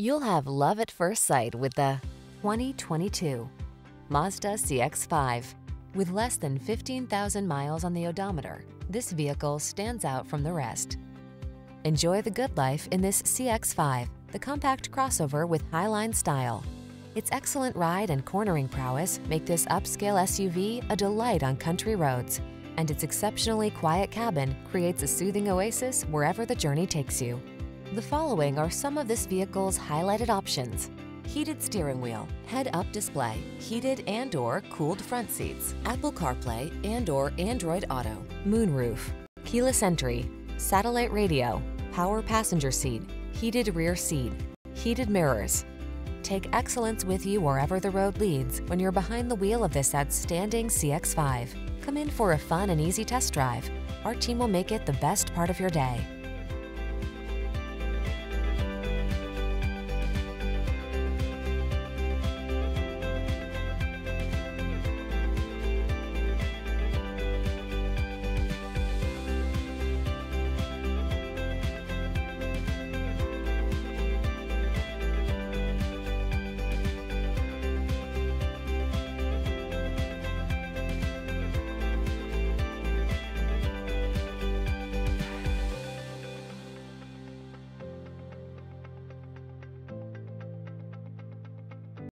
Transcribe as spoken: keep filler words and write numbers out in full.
You'll have love at first sight with the twenty twenty-two Mazda C X five. With less than fifteen thousand miles on the odometer, this vehicle stands out from the rest. Enjoy the good life in this C X five, the compact crossover with highline style. Its excellent ride and cornering prowess make this upscale S U V a delight on country roads, and its exceptionally quiet cabin creates a soothing oasis wherever the journey takes you. The following are some of this vehicle's highlighted options: heated steering wheel, head-up display, heated and/or cooled front seats, Apple CarPlay and/or Android Auto, moonroof, keyless entry, satellite radio, power passenger seat, heated rear seat, heated mirrors. Take excellence with you wherever the road leads when you're behind the wheel of this outstanding C X five. Come in for a fun and easy test drive. Our team will make it the best part of your day.